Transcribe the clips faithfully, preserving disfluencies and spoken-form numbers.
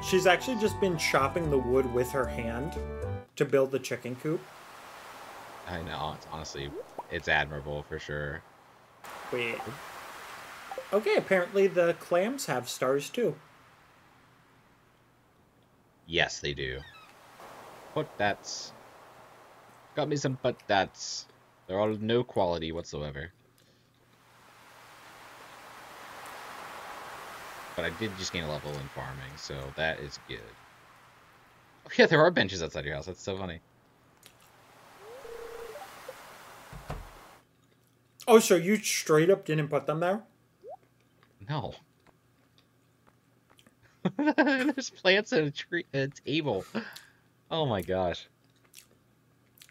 She's actually just been chopping the wood with her hand to build the chicken coop. I know. It's honestly, it's admirable for sure. Wait. Okay, apparently the clams have stars too. Yes, they do. But that's... Got me some but that's... They're all of no quality whatsoever. But I did just gain a level in farming, so that is good. Oh yeah, there are benches outside your house. That's so funny. Oh, so you straight up didn't put them there? No. There's plants in a tree, a table. Oh my gosh.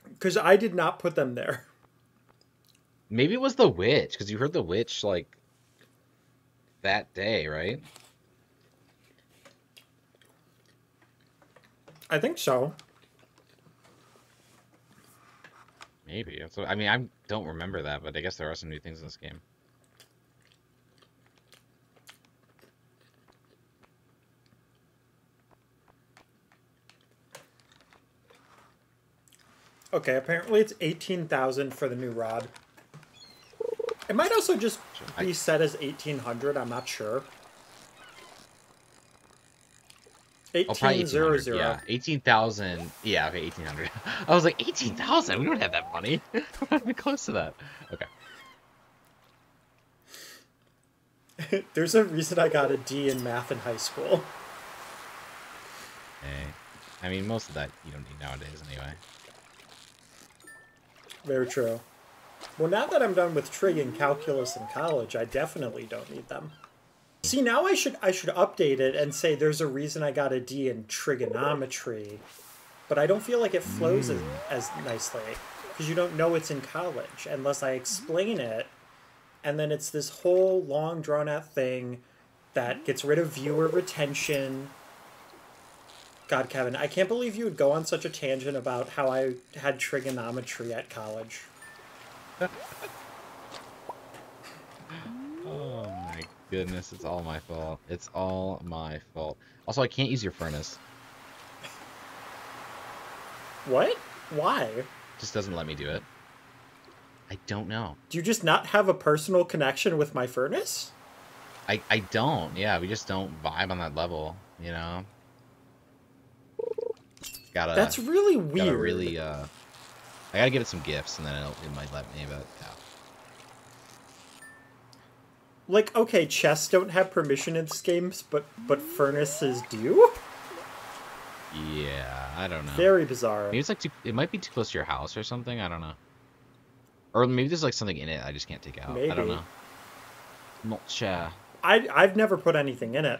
Because I did not put them there. Maybe it was the witch, because you heard the witch, like, that day, right? I think so. Maybe. So I mean, I don't remember that, but I guess there are some new things in this game. Okay, apparently it's eighteen thousand for the new rod. It might also just be set as eighteen hundred, I'm not sure. eighteen hundred, oh, yeah. eighteen thousand, yeah, okay, eighteen hundred. I was like, eighteen thousand? We don't have that money. We're not even close to that. Okay. There's a reason I got a D in math in high school. Hey, I mean, most of that you don't need nowadays anyway. Very true. Well, now that I'm done with trig and calculus in college, I definitely don't need them. See, now I should I should update it and say there's a reason I got a D in trigonometry, but I don't feel like it flows mm. as, as nicely because you don't know it's in college unless I explain it, and then it's this whole long drawn-out thing that gets rid of viewer retention. God, Kevin, I can't believe you would go on such a tangent about how I had trigonometry at college. Oh my goodness, it's all my fault. It's all my fault. Also, I can't use your furnace. What? Why? Just doesn't let me do it. I don't know. Do you just not have a personal connection with my furnace? I, I don't, yeah. We just don't vibe on that level, you know? Gotta, That's really weird. Gotta really, uh... I gotta give it some gifts, and then it'll, it might let me, but yeah. Like, okay, chests don't have permission in this game, but, but furnaces do? Yeah, I don't know. Very bizarre. Maybe it's like, too, it might be too close to your house or something, I don't know. Or maybe there's like something in it I just can't take out. Maybe. I don't know. Not sure. I, I've never put anything in it.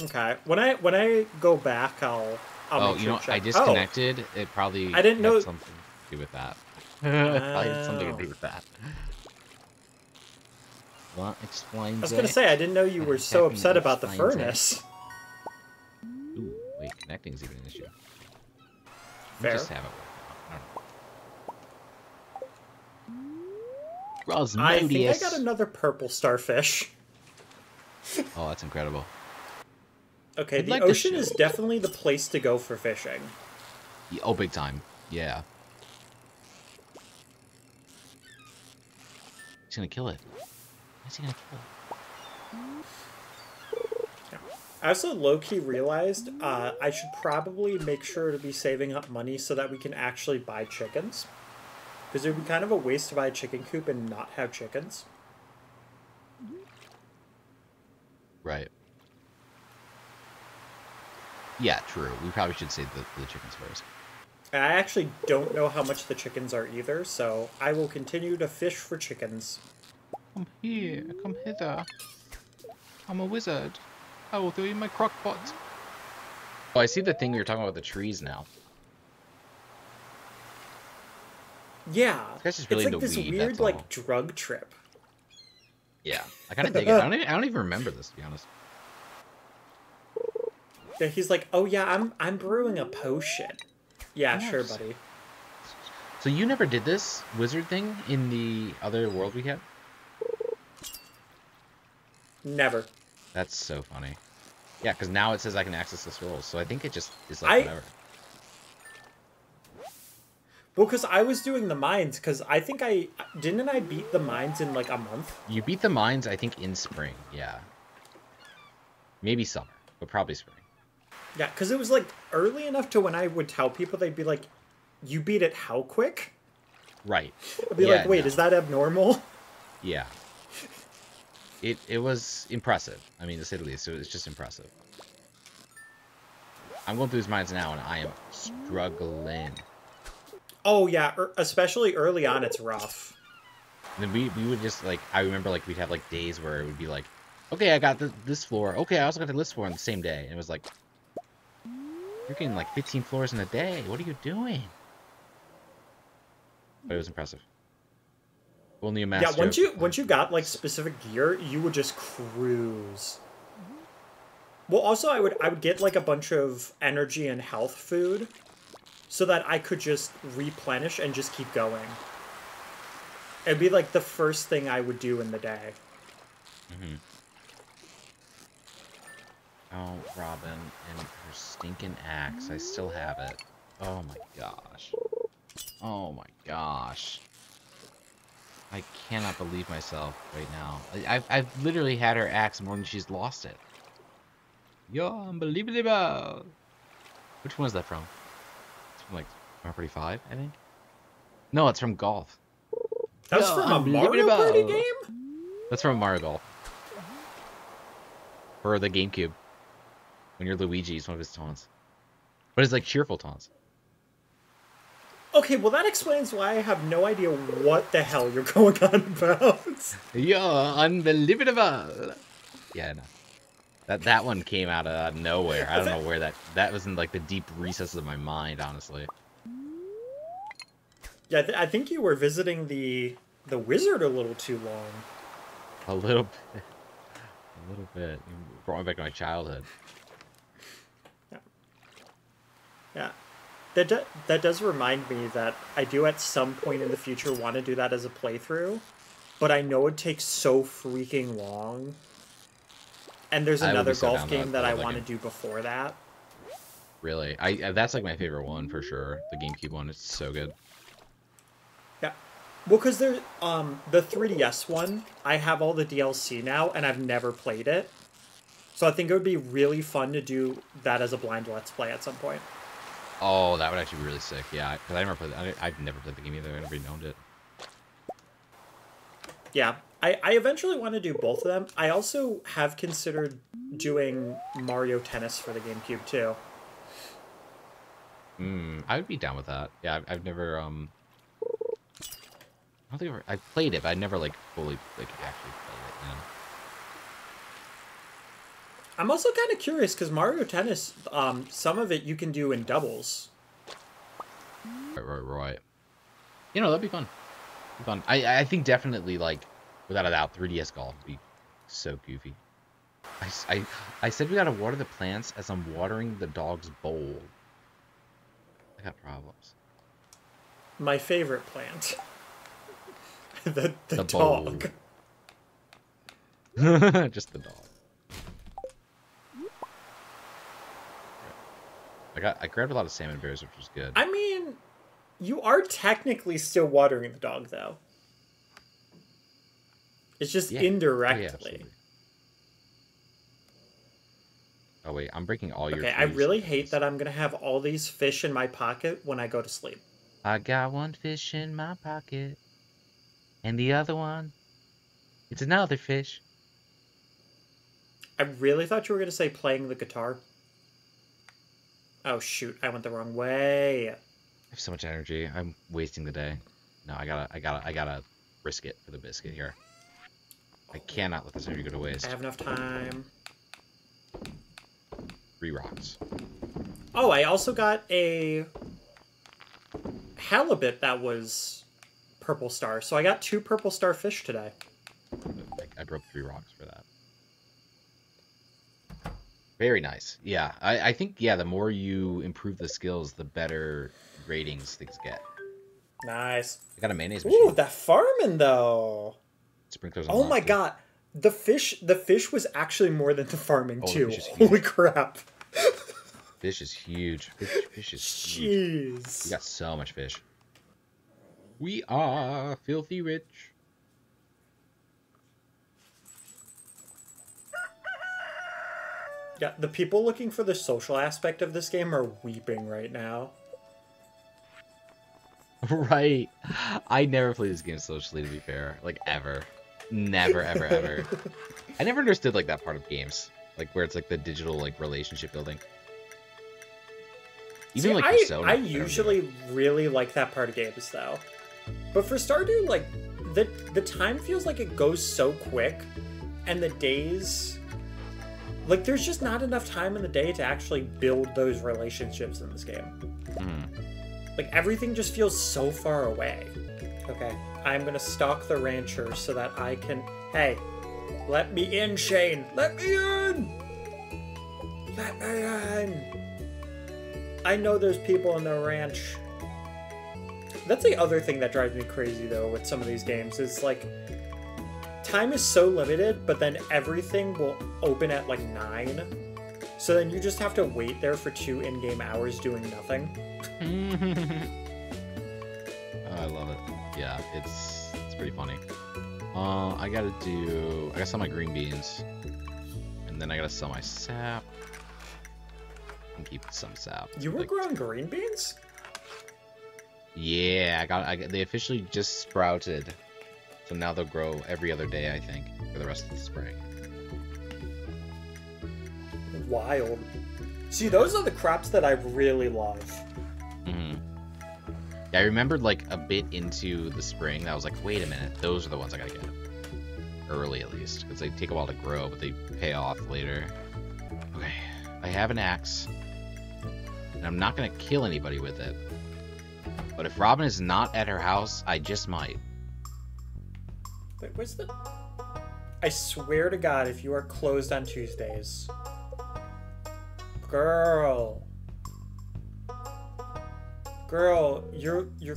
Okay, when I, when I go back, I'll... I'll oh, you sure know, check. I disconnected. Oh. It probably I didn't had know... something to do with that. It probably had something to do with that. What explains I was going to say, I didn't know you and were so upset about the furnace. It. Ooh, wait, connecting's even an issue. Fair. Just have it work now. I don't know. I think I got another purple starfish. Oh, that's incredible. Okay, I'd the like ocean is definitely the place to go for fishing. Oh, big time. Yeah. He's gonna kill it. Why's he gonna kill it? I also low-key realized uh, I should probably make sure to be saving up money so that we can actually buy chickens. Because it would be kind of a waste to buy a chicken coop and not have chickens. Right. Yeah, true. We probably should save the, the chickens first. I actually don't know how much the chickens are either, so I will continue to fish for chickens. Come here, come hither. I'm a wizard. I will throw you my crock pot. Oh, I see the thing you're talking about with the trees now. Yeah. This guy's really it's like this weed, weird, like, all. drug trip. Yeah, I kind of dig it. I don't, even, I don't even remember this, to be honest. Yeah, he's like, oh yeah, I'm I'm brewing a potion. Yeah, yes. Sure, buddy. So you never did this wizard thing in the other world we had? Never. That's so funny. Yeah, because now it says I can access the scrolls, so I think it just is like I... whatever. Well, because I was doing the mines, because I think I... Didn't I beat the mines in, like, a month? You beat the mines, I think, in spring, yeah. Maybe summer, but probably spring. Yeah, because it was, like, early enough to when I would tell people, they'd be like, you beat it how quick? Right. I'd be yeah, like, wait, no. is that abnormal? Yeah. It, it was impressive. I mean, to say the least, it was just impressive. I'm going through these mines now, and I am struggling. Oh, yeah, er, especially early on, it's rough. And then we, we would just, like, I remember, like, we'd have, like, days where it would be like, okay, I got th this floor. Okay, I also got this floor on the same day. And it was like, you're getting, like, fifteen floors in a day. What are you doing? But it was impressive. Only a master. Yeah, once you, once you got, like, specific gear, you would just cruise. Well, also, I would I would get, like, a bunch of energy and health food, so that I could just replenish and just keep going. It'd be like the first thing I would do in the day. Mm-hmm. Oh, Robin and her stinking axe. I still have it. Oh my gosh. Oh my gosh. I cannot believe myself right now. I've, I've literally had her axe more than she's lost it. Yo, unbelievable. Which one is that from? Like Mario Party five, I think. No, it's from Golf. That's no, from a Mario Party game? That's from Mario Golf. Or the GameCube. When you're Luigi, it's one of his taunts. But it's like cheerful taunts. Okay, well that explains why I have no idea what the hell you're going on about. You're unbelievable. Yeah, no. That that one came out of nowhere. I don't know where that... That was in, like, the deep recesses of my mind, honestly. Yeah, th I think you were visiting the the wizard a little too long. A little bit. A little bit. You brought me back to my childhood. Yeah. Yeah. That, do that does remind me that I do at some point in the future want to do that as a playthrough, but I know it takes so freaking long. And there's another so golf game that, that I want to do before that. Really? I that's like my favorite one for sure. The GameCube one, it's so good. Yeah. Well, because there's um the three D S one, I have all the D L C now and I've never played it. So I think it would be really fun to do that as a blind let's play at some point. Oh, that would actually be really sick. Yeah, because I never played I, I've never played the game either. I never owned it. Yeah. I, I eventually want to do both of them. I also have considered doing Mario Tennis for the GameCube, too. Hmm, I would be down with that. Yeah, I've, I've never, um... I don't think I've ever... I've played it, but I've never, like, fully, like, actually played it, you know? I'm also kind of curious, because Mario Tennis, um, some of it you can do in doubles. Right, right, right. You know, that'd be fun. That'd be fun. I, I think definitely, like... Without a doubt, three D S golf would be so goofy. I, I, I said we gotta water the plants as I'm watering the dog's bowl. I got problems. My favorite plant. the the, the dog. Just the dog. I got I grabbed a lot of salmon berries, which was good. I mean, you are technically still watering the dog, though. It's just yeah. indirectly. Yeah, oh, wait, I'm breaking all your... Okay, I really hate that I'm going to have all these fish in my pocket when I go to sleep. I got one fish in my pocket. And the other one, it's another fish. I really thought you were going to say playing the guitar. Oh, shoot, I went the wrong way. I have so much energy. I'm wasting the day. No, I gotta, I gotta, I gotta risk it for the biscuit here. I cannot let this energy go to waste. I have enough time. Three rocks. Oh, I also got a halibut that was purple star. So I got two purple star fish today. I broke three rocks for that. Very nice. Yeah, I, I think, yeah, the more you improve the skills, the better ratings things get. Nice. I got a mayonnaise machine. Ooh, that farming, though. Oh my god, The fish, the fish was actually more than the farming oh, too. The Holy crap! Fish is huge. Fish, fish is huge. Jeez. We got so much fish. We are filthy rich. Yeah, the people looking for the social aspect of this game are weeping right now. Right. I never played this game socially, to be fair. Like, ever. Never, ever, ever. I never understood, like, that part of games. Like, where it's, like, the digital, like, relationship building. Even, See, like, Persona. I, I usually really like that part of games, though. But for Stardew, like, the, the time feels like it goes so quick. And the days... Like, there's just not enough time in the day to actually build those relationships in this game. Mm. Like, everything just feels so far away. Okay, I'm gonna stalk the rancher so that I can... Hey, let me in, Shane! Let me in! Let me in! I know there's people on the ranch. That's the other thing that drives me crazy, though, with some of these games, is, like... Time is so limited, but then everything will open at like nine, so then you just have to wait there for two in-game hours doing nothing. Oh, I love it. Yeah, it's it's pretty funny. Uh, I gotta do. I gotta sell my green beans, and then I gotta sell my sap and keep some sap. You were like, growing green beans? Yeah, I got. I, they officially just sprouted. So now they'll grow every other day, I think, for the rest of the spring. Wild. See, those are the crops that I really love. Mm-hmm. Yeah, I remembered, like, a bit into the spring, I was like, wait a minute, those are the ones I gotta get. Early, at least. Because they take a while to grow, but they pay off later. Okay, I have an axe. And I'm not gonna kill anybody with it. But if Robin is not at her house, I just might. Wait, where's the... I swear to God, if you are closed on Tuesdays... Girl. Girl, you're... You're...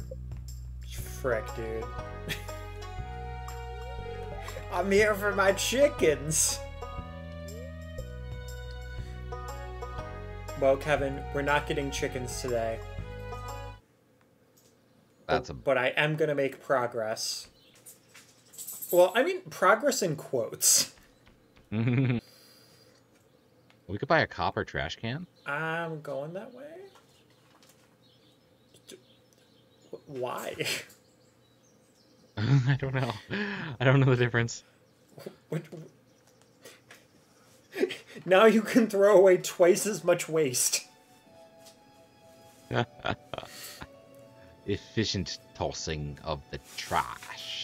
Frick, dude. I'm here for my chickens! Well, Kevin, we're not getting chickens today. That's a... But, but I am gonna make progress. Well, I mean, progress in quotes. We could buy a copper trash can. I'm going that way. Why? I don't know. I don't know the difference. What, what? Now you can throw away twice as much waste. Efficient tossing of the trash.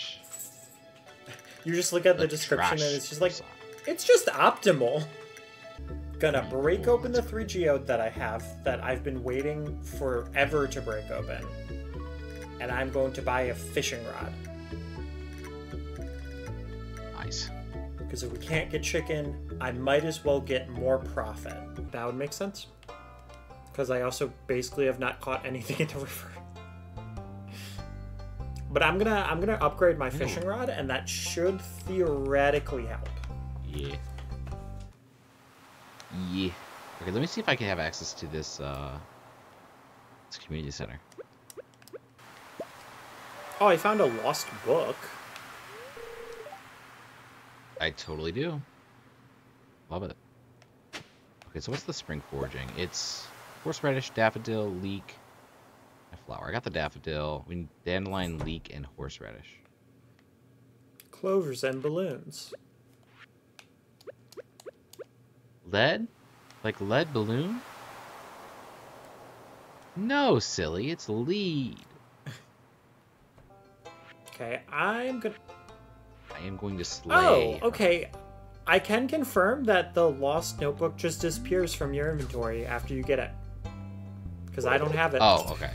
You just look at the, the description and it's just like, it's just optimal. Gonna break open the three geode that I have, that I've been waiting forever to break open. And I'm going to buy a fishing rod. Nice. Because if we can't get chicken, I might as well get more profit. That would make sense. Because I also basically have not caught anything in the river. But I'm gonna I'm gonna upgrade my fishing rod, and that should theoretically help. Yeah. Yeah. Okay, let me see if I can have access to this uh this community center. Oh, I found a lost book. I totally do. Love it. Okay, so what's the spring foraging? It's horseradish, daffodil, leek. Flower. I got the daffodil. We need dandelion, leek, and horseradish. Clovers and balloons. Lead? Like lead balloon? No, silly. It's lead. Okay, I'm gonna... I am going to slay... Oh, okay. I can confirm that the lost notebook just disappears from your inventory after you get it. Because I don't have it. Oh, okay.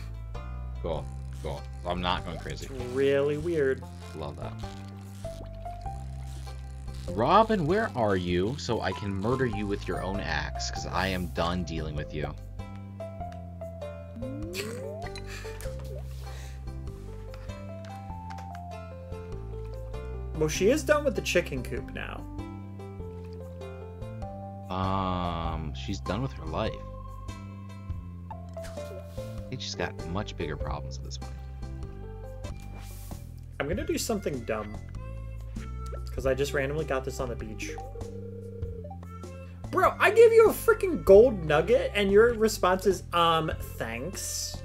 Cool, cool. I'm not going crazy. Really weird. Love that. Robin, where are you? So I can murder you with your own axe, because I am done dealing with you. Well, she is done with the chicken coop now. Um, she's done with her life. I think she's got much bigger problems at this point. I'm gonna do something dumb. Because I just randomly got this on the beach. Bro, I gave you a freaking gold nugget and your response is, um, thanks.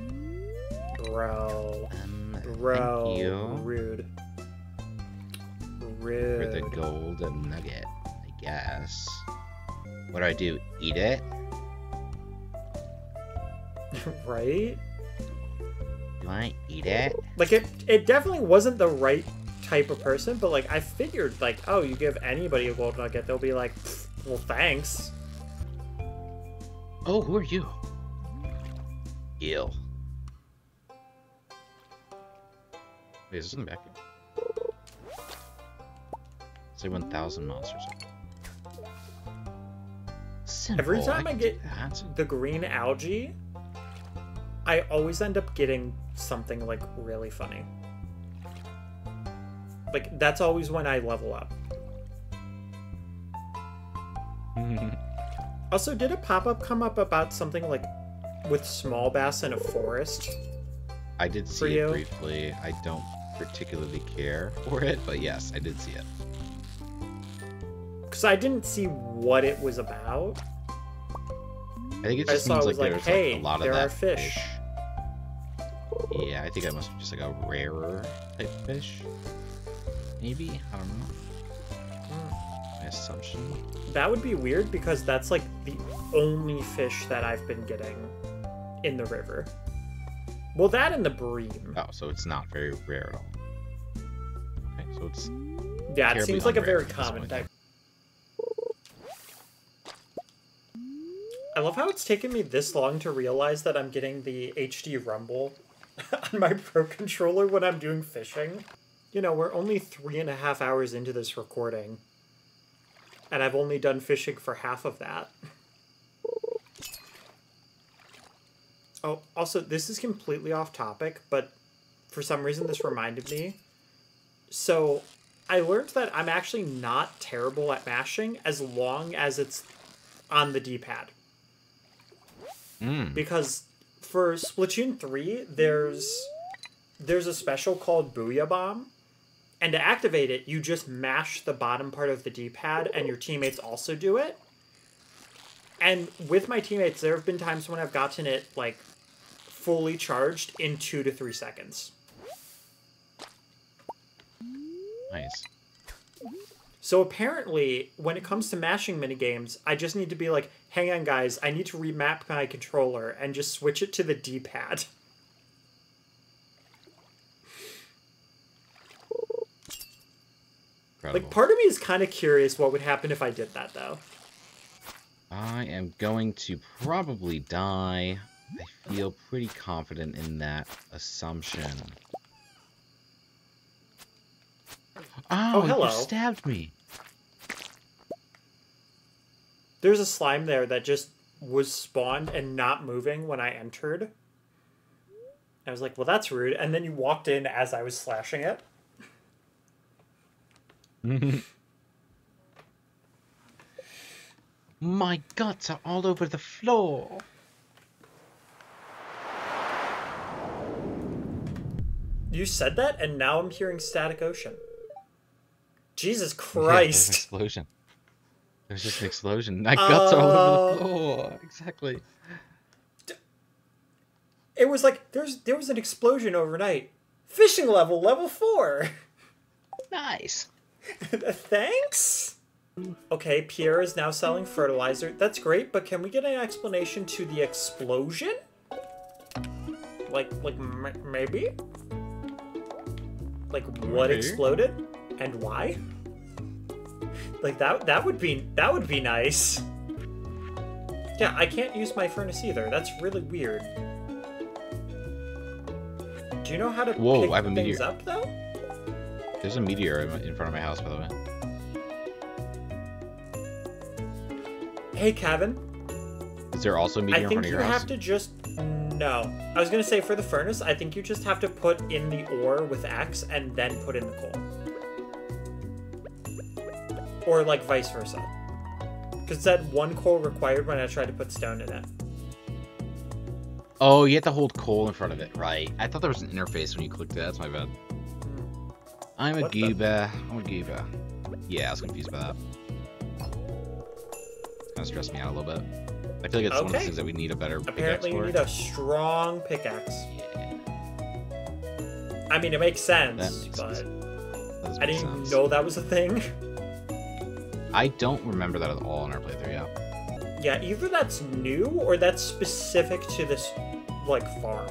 Bro. Um, Bro. Thank you. Rude. Rude. For the gold nugget, I guess. What do I do? Eat it? Right? Do I eat it? Like, it it definitely wasn't the right type of person, but, like, I figured, like, oh, you give anybody a gold nugget, they'll be like, well, thanks. Oh, who are you? Ew. Wait, is this in the back here? Say one thousand monsters. Simple. Every time I, I get the green algae, I always end up getting something, like, really funny. Like, that's always when I level up. Also, did a pop-up come up about something, like, with small bass in a forest? I did see it briefly. I don't particularly care for it, but yes, I did see it. Because I didn't see what it was about. I think it just seems like there's like a lot of that fish. Yeah, I think that must be just like a rarer type fish. Maybe? I don't know. My assumption. That would be weird because that's like the only fish that I've been getting in the river. Well, that and the bream. Oh, so it's not very rare at all. Okay, so it's... Yeah, it seems like a very common type. I love how it's taken me this long to realize that I'm getting the H D rumble on my Pro Controller when I'm doing fishing. You know, we're only three and a half hours into this recording, and I've only done fishing for half of that. Oh, also, this is completely off topic, but for some reason this reminded me. So, I learned that I'm actually not terrible at mashing as long as it's on the D-pad. Because for Splatoon three, there's there's a special called Booyah Bomb, and to activate it, you just mash the bottom part of the D-pad, and your teammates also do it. And with my teammates, there have been times when I've gotten it, like, fully charged in two to three seconds. Nice. So apparently, when it comes to mashing minigames, I just need to be like, hang on guys, I need to remap my controller and just switch it to the D-pad. Like, part of me is kind of curious what would happen if I did that, though. I am going to probably die. I feel pretty confident in that assumption. Oh, oh, hello. You stabbed me. There's a slime there that just was spawned and not moving when I entered. I was like, well, that's rude. And then you walked in as I was slashing it. My guts are all over the floor. You said that, and now I'm hearing static ocean. Jesus Christ! Yeah, explosion. There's just an explosion. My guts uh, are all over the floor. Exactly. It was like there's there was an explosion overnight. Fishing level level four. Nice. Thanks. Okay, Pierre is now selling fertilizer. That's great, but can we get an explanation to the explosion? Like like m maybe. Like what maybe? Exploded? And why? Like that that would be that would be nice. Yeah, I can't use my furnace either. That's really weird. Do you know how to Whoa, pick I have a things meteor. Up though? There's a meteor in front of my house, by the way. Hey, Kevin. Is there also a meteor in front of your house? I think you have to just no. I was gonna say for the furnace, I think you just have to put in the ore with X and then put in the coal. or like vice versa. Because that one coal required when I tried to put stone in it. Oh, you have to hold coal in front of it, right? I thought there was an interface when you clicked it. That's my bad. I'm a goober. I'm a goober. Yeah, I was confused by that. Kind of stressed me out a little bit. I feel like it's okay. One of the things that we need a better Apparently pickaxe. Apparently, you for. need a strong pickaxe. Yeah. I mean, it makes sense, makes but sense. I didn't sense. know that was a thing. I don't remember that at all in our playthrough. Yeah. Yeah, either that's new or that's specific to this, like, farm.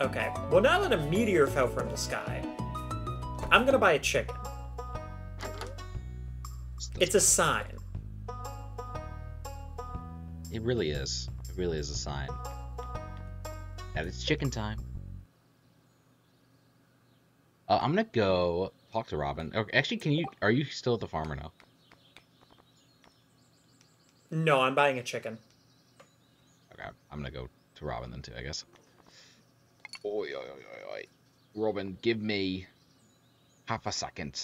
Okay, well, now that a meteor fell from the sky, I'm gonna buy a chicken. It's a sign. It really is. It really is a sign. And it's chicken time. Uh, I'm gonna go talk to Robin. Okay, actually, can you? Are you still at the farm or no? No, I'm buying a chicken. Okay, I'm gonna go to Robin then too, I guess. Oi, oi, oi, oi. Robin, give me half a second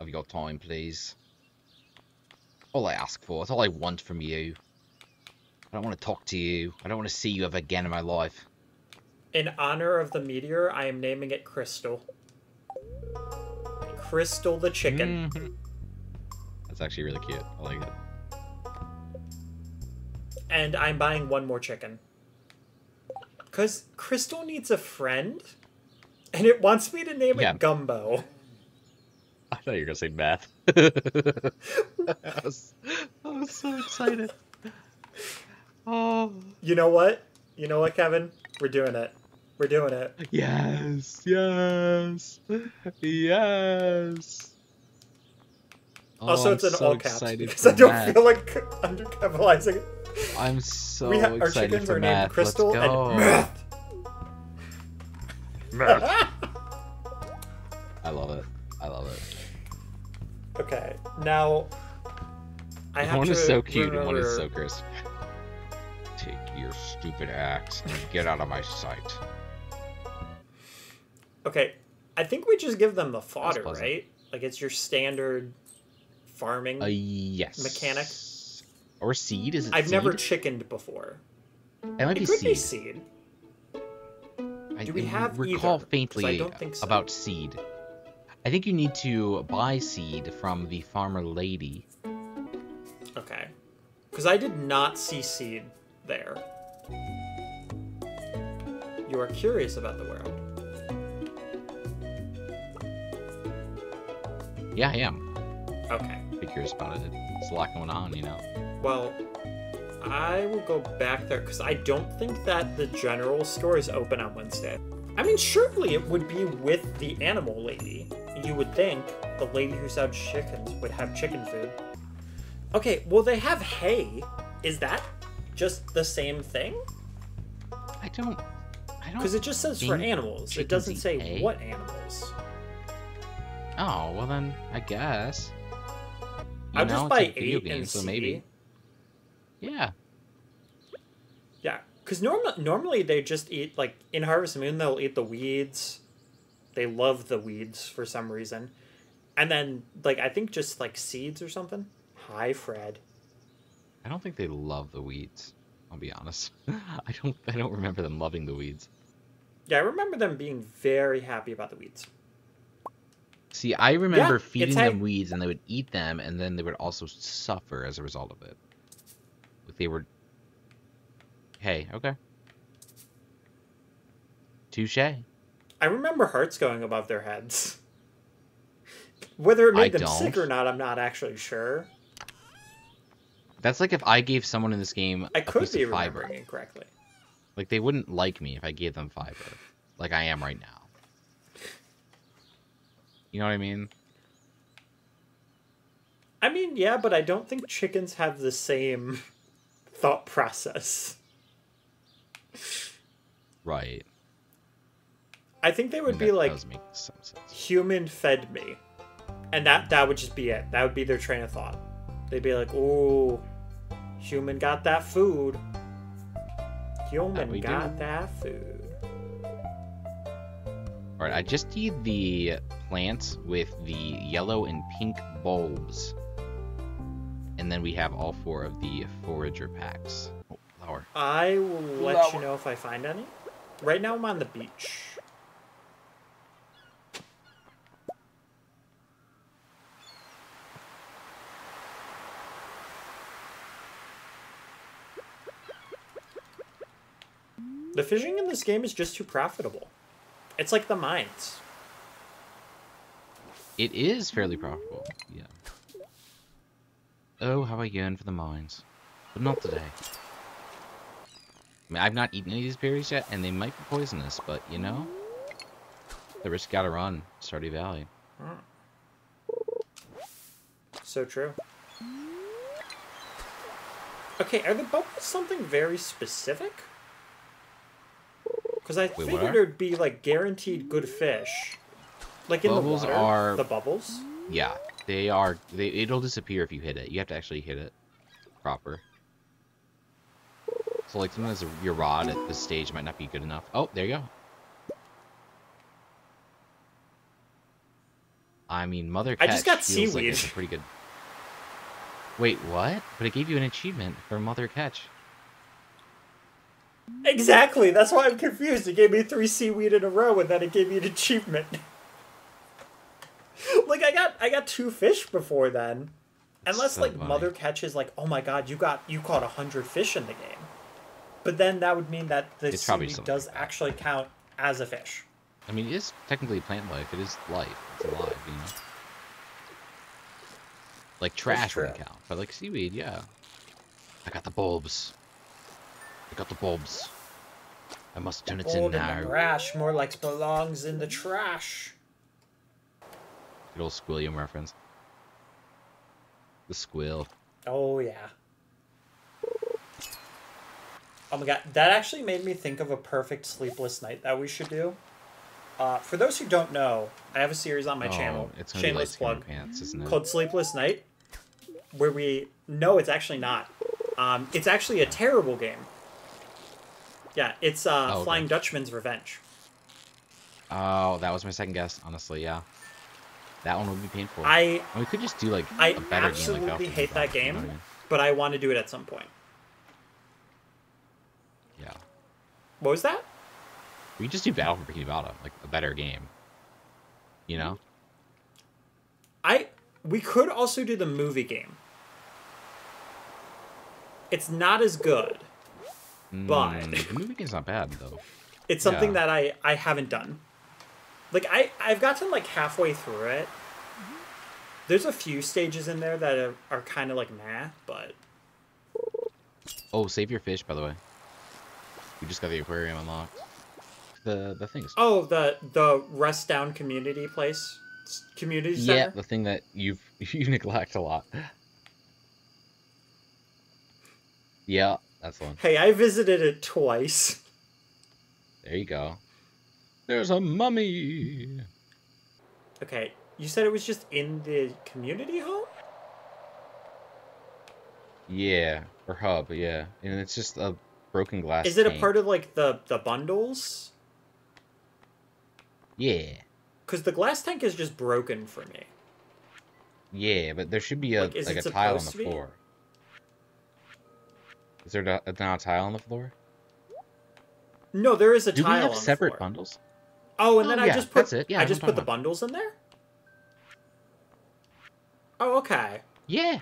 of your time, please. All I ask for, it's all I want from you. I don't want to talk to you. I don't want to see you ever again in my life. In honor of the meteor, I am naming it Crystal. Crystal the chicken. Mm-hmm. That's actually really cute. I like it. And I'm buying one more chicken. Because Crystal needs a friend, and it wants me to name yeah. it Gumbo. I thought you were going to say math. I, was, I was so excited. Oh. You know what? You know what, Kevin? We're doing it. We're doing it. Yes, yes, yes. Oh, also, I'm it's an so all caps, because I don't math. feel like undercapitalizing it. I'm so we excited our chickens for are math. Named Crystal Let's go. And Math. Math. I love it. I love it. Okay, now I have one to. One is so cute, remember... and one is so crisp. Take your stupid axe and get out of my sight. Okay, I think we just give them the fodder, right? Like it's your standard farming. Uh, yes. Mechanic. Or seed? Is it I've seed? never chickened before. It might it be could seed. Be seed. I Do we have recall either? faintly I don't think so. about seed. I think you need to buy seed from the farmer lady. Okay. Because I did not see seed there. You are curious about the world. Yeah, I am. Okay. Be curious about it. There's a lot going on, you know. Well, I will go back there because I don't think that the general store is open on Wednesday. I mean, surely it would be with the animal lady. You would think the lady who sells chickens would have chicken food. Okay, well, they have hay. Is that just the same thing? I don't... I don't... Because it just says for animals. It doesn't say hay. What animals. Oh, well then, I guess. You I'll know, just buy like eight game, and so maybe. Yeah. Yeah, because norm normally they just eat, like, in Harvest Moon, they'll eat the weeds. They love the weeds for some reason. And then, like, I think just, like, seeds or something. Hi, Fred. I don't think they love the weeds, I'll be honest. I don't I don't remember them loving the weeds. Yeah, I remember them being very happy about the weeds. See, I remember yeah, feeding them weeds, and they would eat them, and then they would also suffer as a result of it. They were... Hey, okay. Touche. I remember hearts going above their heads. Whether it made I them don't. sick or not, I'm not actually sure. That's like if I gave someone in this game I a could piece be of fiber. remembering incorrectly. Like, they wouldn't like me if I gave them fiber. Like I am right now. You know what I mean? I mean, yeah, but I don't think chickens have the same thought process. Right. I think they would I mean, be like, human fed me. And that, that would just be it. That would be their train of thought. They'd be like, ooh, human got that food. Human that got do. that food. All right, I just need the plants with the yellow and pink bulbs. and then we have all four of the forager packs. Oh, flower. I will let flower. you know if I find any. Right now I'm on the beach. The fishing in this game is just too profitable. It's like the mines. It is fairly profitable, yeah. Oh, how I yearn for the mines. But not today. I mean, I've not eaten any of these berries yet, and they might be poisonous, but, you know? The risk gotta run, Stardew Valley. Mm. So true. Okay, are the bubbles something very specific? Because I Wait, figured it would be, like, guaranteed good fish. Like, in bubbles the water, are... the bubbles? Yeah, they are... They, it'll disappear if you hit it. You have to actually hit it proper. So, like, sometimes your rod at this stage might not be good enough. Oh, there you go. I mean, Mother Catch I just got seaweed. Like it's a pretty good... Wait, what? But it gave you an achievement for Mother Catch. Exactly, that's why I'm confused. It gave me three seaweed in a row and then it gave me an achievement. Like, I got I got two fish before then. Unless, so like, funny. Mother catches, like, oh my god, you got you caught one hundred fish in the game. But then that would mean that the it's seaweed does like actually count as a fish. I mean, it is technically plant life. It is life. It's alive, you know? Like, trash wouldn't count. But, like, seaweed, yeah. I got the bulbs. I got the bulbs. I must turn it in now. Rash more like belongs in the trash. Good old Squilliam reference. The squill. Oh yeah. Oh my god, that actually made me think of a perfect sleepless night that we should do. Uh, for those who don't know, I have a series on my oh, channel. It's gonna shameless be plug. Pants, isn't it? Called Sleepless Night, where we no, it's actually not. Um, it's actually a terrible game. Yeah, it's uh, oh, okay. Flying Dutchman's Revenge. Oh, that was my second guess, honestly, yeah. That one would be painful. I, I mean, we could just do, like, I a better absolutely game, like Battle hate that game, you know I mean? But I want to do it at some point. Yeah. What was that? We could just do Battle for Bikini Bottom, like, a better game. You know? I We could also do the movie game. It's not as good. But the movie game's not bad though. It's something yeah. that I, I haven't done. Like I, I've gotten like halfway through it. There's a few stages in there that are, are kinda like nah, but oh, save your fish by the way. We just got the aquarium unlocked. The the things. Oh, the the rest down community place. Community center. Yeah, the thing that you've you neglect a lot. Yeah, that's the one. Hey, I visited it twice. There you go. There's a mummy! Okay, you said it was just in the community home? Yeah, or hub, yeah. And it's just a broken glass Is it tank. a part of, like, the, the bundles? Yeah. Because the glass tank is just broken for me. Yeah, but there should be a, like, like a tile on the floor. Is there not a tile on the floor? No, there is a Do tile we have on separate the floor. bundles? Oh, and oh, then yeah, I just put yeah, I just put the about. bundles in there? Oh, okay. Yeah.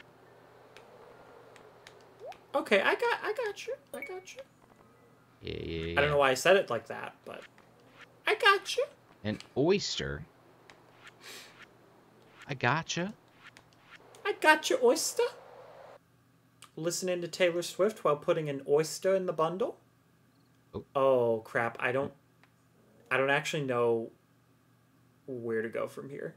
Okay, I got I got you. I got you. Yeah, yeah, yeah. I don't know why I said it like that, but I got you. An oyster. I got you. I got your oyster. Listening to Taylor Swift while putting an oyster in the bundle. Oh. oh crap! I don't, I don't actually know where to go from here,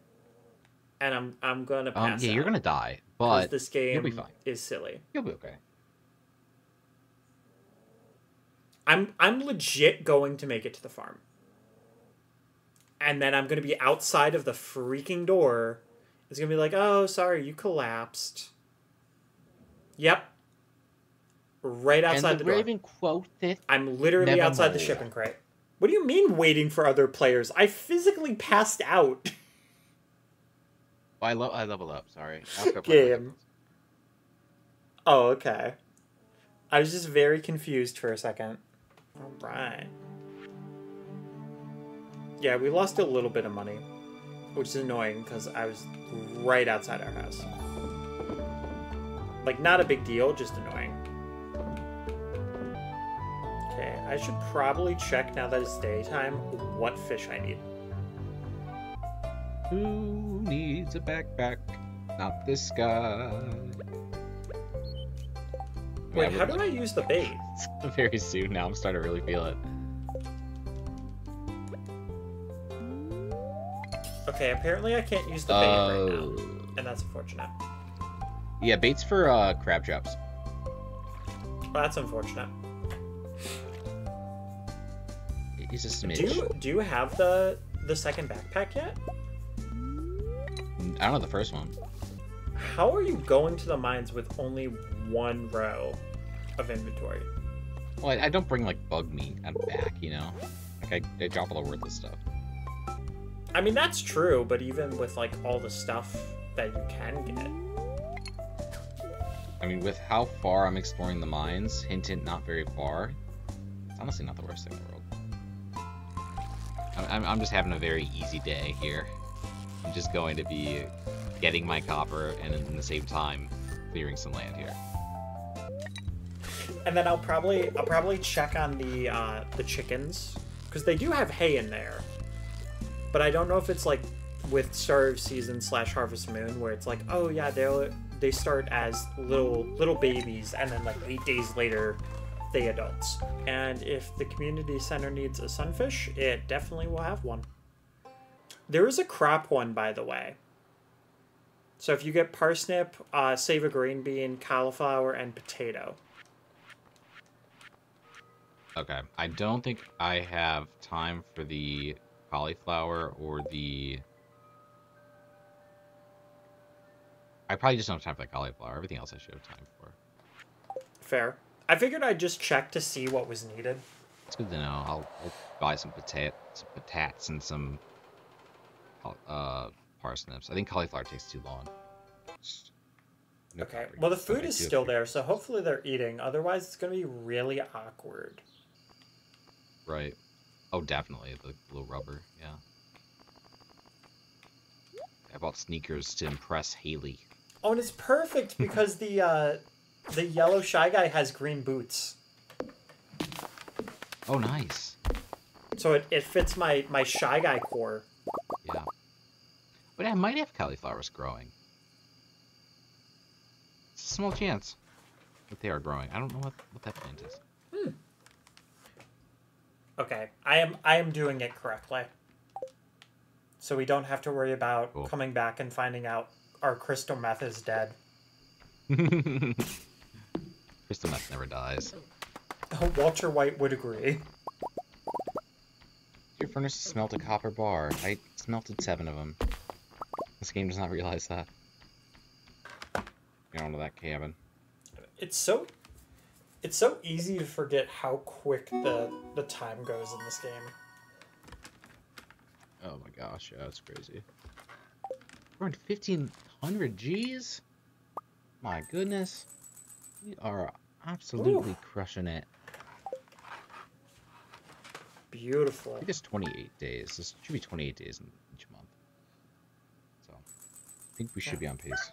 and I'm I'm gonna pass. Um, yeah, out you're gonna die, but this game you'll be fine. is silly. You'll be okay. I'm I'm legit going to make it to the farm, and then I'm gonna be outside of the freaking door. It's gonna be like, oh, sorry, you collapsed. Yep. Right outside and the, the door. Raven quoted, I'm literally Nevermore. outside the shipping crate. What do you mean waiting for other players? I physically passed out. Oh, I love I level up. Sorry. Game. Oh, okay. I was just very confused for a second. All right. Yeah, we lost a little bit of money, which is annoying because I was right outside our house. Like, not a big deal, just annoying. Okay, I should probably check, now that it's daytime, what fish I need. Who needs a backpack? Not this guy. Wait, how do I use the bait? Very soon now, I'm starting to really feel it. Okay, apparently I can't use the bait uh, right now, and that's unfortunate. Yeah, bait's for uh, crab traps. Well, that's unfortunate. He's a smidge. Do you, do you have the the second backpack yet? I don't know the first one. How are you going to the mines with only one row of inventory? Well, I, I don't bring like bug meat and back, you know. Like I, I drop all the worthless stuff. I mean, that's true, but even with, like, all the stuff that you can get. I mean, with how far I'm exploring the mines, hint, hint, not very far, it's honestly not the worst thing in the world. I'm, I'm just having a very easy day here. I'm just going to be getting my copper and in the same time clearing some land here. And then I'll probably, I'll probably check on the, uh, the chickens, because they do have hay in there. But I don't know if it's like with Stardew Season slash Harvest Moon, where it's like, oh yeah, they they start as little little babies, and then like eight days later, they adults. And if the community center needs a sunfish, it definitely will have one. There is a crop one, by the way. So if you get parsnip, uh, save a green bean, cauliflower, and potato. Okay, I don't think I have time for the cauliflower or the... I probably just don't have time for the cauliflower. Everything else I should have time for. Fair. I figured I'd just check to see what was needed. It's good to know. I'll, I'll buy some potat some patats and some uh, parsnips. I think cauliflower takes too long. No okay. Calories. Well, the food is still there, so hopefully they're eating. Otherwise, it's going to be really awkward. Right. Oh, definitely. The little rubber, yeah. I bought sneakers to impress Haley. Oh, and it's perfect because the uh, the yellow shy guy has green boots. Oh, nice. So it, it fits my, my shy guy core. Yeah. But I might have cauliflowers growing. It's a small chance that they are growing. I don't know what, what that plant is. Hmm. Okay, I am I am doing it correctly. So we don't have to worry about cool. coming back and finding out our crystal meth is dead. Crystal meth never dies. Walter White would agree. Your furnace smelt a copper bar. I smelted seven of them. This game does not realize that. Get onto that cabin. It's so... It's so easy to forget how quick the, the time goes in this game. Oh my gosh, yeah, that's crazy. We're on fifteen hundred G's? My goodness. We are absolutely Ooh. crushing it. Beautiful. I think it's twenty-eight days. This should be twenty-eight days in each month. So, I think we should yeah. be on pace.